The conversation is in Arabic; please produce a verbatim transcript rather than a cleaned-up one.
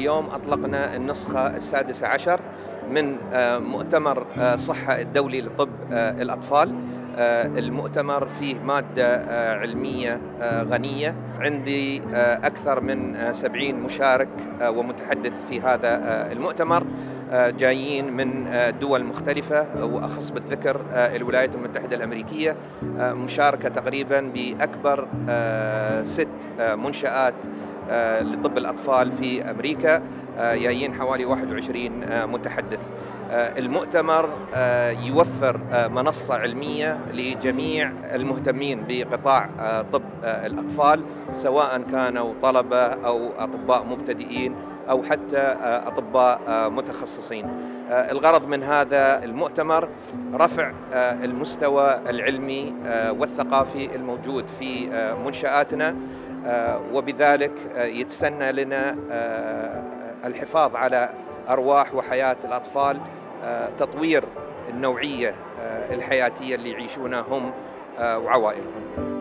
اليوم أطلقنا النسخة السادسة عشر من مؤتمر صحة الدولي لطب الأطفال. المؤتمر فيه مادة علمية غنية، عندي أكثر من سبعين مشارك ومتحدث في هذا المؤتمر، جايين من دول مختلفة وأخص بالذكر الولايات المتحدة الأمريكية، مشاركة تقريبا بأكبر ست منشآت لطب الأطفال في أمريكا، جايين حوالي واحد وعشرين متحدث. المؤتمر يوفر منصة علمية لجميع المهتمين بقطاع طب الأطفال، سواء كانوا طلبة أو أطباء مبتدئين أو حتى أطباء متخصصين. الغرض من هذا المؤتمر رفع المستوى العلمي والثقافي الموجود في منشآتنا، وبذلك يتسنى لنا الحفاظ على أرواح وحياة الأطفال، تطوير النوعية الحياتية اللي يعيشونها هم وعوائلهم.